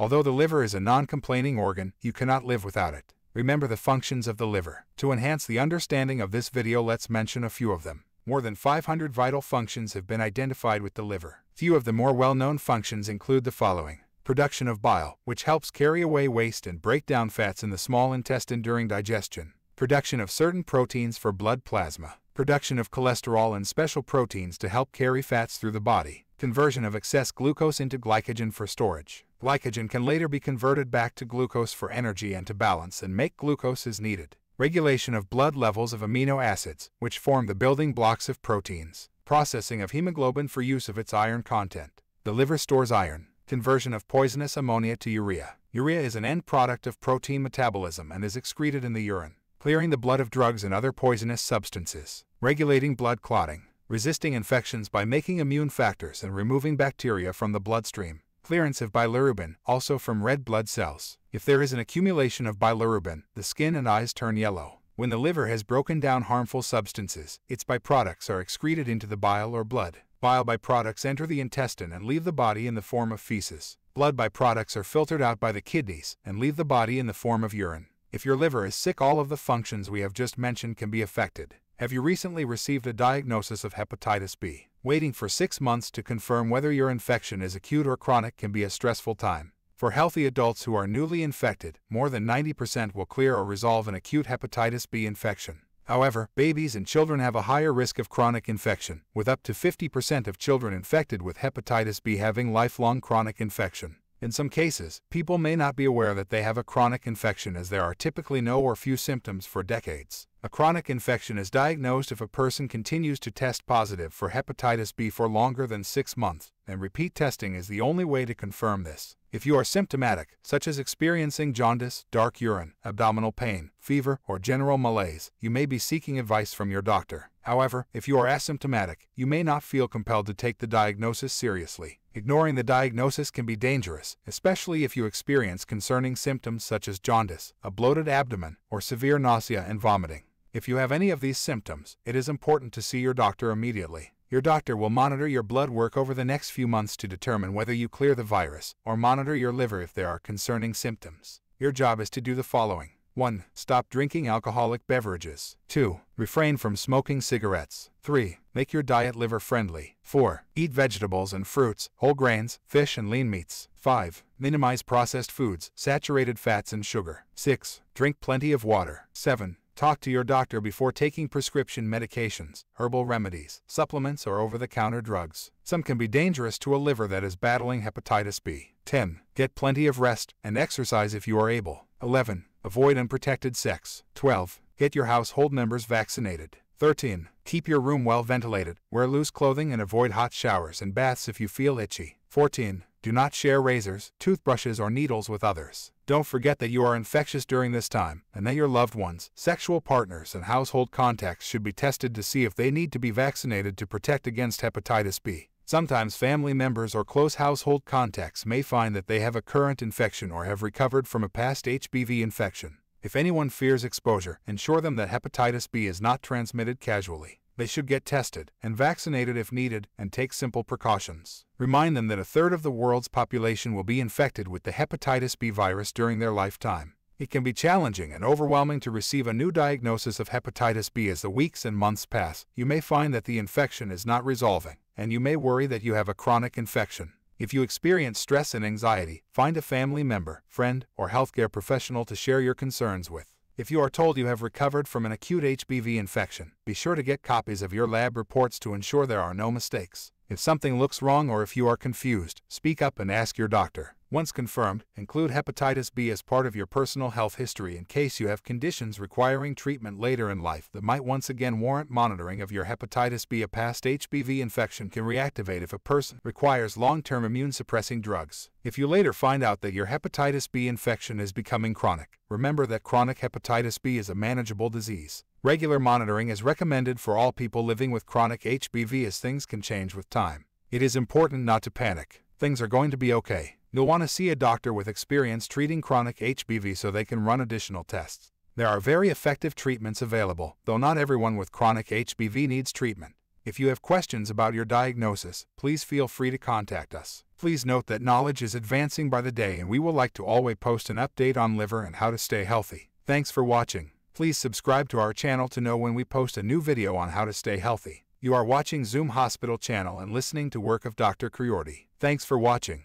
Although the liver is a non-complaining organ, you cannot live without it. Remember the functions of the liver. To enhance the understanding of this video, let's mention a few of them. More than 500 vital functions have been identified with the liver. Few of the more well-known functions include the following. Production of bile, which helps carry away waste and break down fats in the small intestine during digestion. Production of certain proteins for blood plasma. Production of cholesterol and special proteins to help carry fats through the body. Conversion of excess glucose into glycogen for storage. Glycogen can later be converted back to glucose for energy and to balance and make glucose as needed. Regulation of blood levels of amino acids, which form the building blocks of proteins. Processing of hemoglobin for use of its iron content. The liver stores iron. Conversion of poisonous ammonia to urea. Urea is an end product of protein metabolism and is excreted in the urine. Clearing the blood of drugs and other poisonous substances. Regulating blood clotting. Resisting infections by making immune factors and removing bacteria from the bloodstream. Clearance of bilirubin, also from red blood cells. If there is an accumulation of bilirubin, the skin and eyes turn yellow. When the liver has broken down harmful substances, its byproducts are excreted into the bile or blood. Bile byproducts enter the intestine and leave the body in the form of feces. Blood byproducts are filtered out by the kidneys and leave the body in the form of urine. If your liver is sick, all of the functions we have just mentioned can be affected. Have you recently received a diagnosis of hepatitis B? Waiting for 6 months to confirm whether your infection is acute or chronic can be a stressful time. For healthy adults who are newly infected, more than 90% will clear or resolve an acute hepatitis B infection. However, babies and children have a higher risk of chronic infection, with up to 50% of children infected with hepatitis B having lifelong chronic infection. In some cases, people may not be aware that they have a chronic infection, as there are typically no or few symptoms for decades. A chronic infection is diagnosed if a person continues to test positive for hepatitis B for longer than 6 months, and repeat testing is the only way to confirm this. If you are symptomatic, such as experiencing jaundice, dark urine, abdominal pain, fever, or general malaise, you may be seeking advice from your doctor. However, if you are asymptomatic, you may not feel compelled to take the diagnosis seriously. Ignoring the diagnosis can be dangerous, especially if you experience concerning symptoms such as jaundice, a bloated abdomen, or severe nausea and vomiting. If you have any of these symptoms, it is important to see your doctor immediately. Your doctor will monitor your blood work over the next few months to determine whether you clear the virus, or monitor your liver if there are concerning symptoms. Your job is to do the following. 1. Stop drinking alcoholic beverages. 2. Refrain from smoking cigarettes. 3. Make your diet liver-friendly. 4. Eat vegetables and fruits, whole grains, fish and lean meats. 5. Minimize processed foods, saturated fats and sugar. 6. Drink plenty of water. 7. Talk to your doctor before taking prescription medications, herbal remedies, supplements, or over-the-counter drugs. Some can be dangerous to a liver that is battling hepatitis B. 10. Get plenty of rest and exercise if you are able. 11. Avoid unprotected sex. 12. Get your household members vaccinated. 13. Keep your room well ventilated, wear loose clothing and avoid hot showers and baths if you feel itchy. 14. Do not share razors, toothbrushes, or needles with others. Don't forget that you are infectious during this time and that your loved ones, sexual partners, and household contacts should be tested to see if they need to be vaccinated to protect against hepatitis B. Sometimes family members or close household contacts may find that they have a current infection or have recovered from a past HBV infection. If anyone fears exposure, ensure them that hepatitis B is not transmitted casually. They should get tested and vaccinated if needed and take simple precautions. Remind them that a third of the world's population will be infected with the hepatitis B virus during their lifetime. It can be challenging and overwhelming to receive a new diagnosis of hepatitis B as the weeks and months pass. You may find that the infection is not resolving, and you may worry that you have a chronic infection. If you experience stress and anxiety, find a family member, friend, or healthcare professional to share your concerns with. If you are told you have recovered from an acute HBV infection, be sure to get copies of your lab reports to ensure there are no mistakes. If something looks wrong or if you are confused, speak up and ask your doctor. Once confirmed, include hepatitis B as part of your personal health history in case you have conditions requiring treatment later in life that might once again warrant monitoring of your hepatitis B. A past HBV infection can reactivate if a person requires long-term immune-suppressing drugs. If you later find out that your hepatitis B infection is becoming chronic, remember that chronic hepatitis B is a manageable disease. Regular monitoring is recommended for all people living with chronic HBV, as things can change with time. It is important not to panic. Things are going to be okay. You'll want to see a doctor with experience treating chronic HBV so they can run additional tests. There are very effective treatments available, though not everyone with chronic HBV needs treatment. If you have questions about your diagnosis, please feel free to contact us. Please note that knowledge is advancing by the day, and we will like to always post an update on liver and how to stay healthy. Thanks for watching. Please subscribe to our channel to know when we post a new video on how to stay healthy. You are watching Zoom Hospital Channel and listening to Work of Dr. Kriordi. Thanks for watching.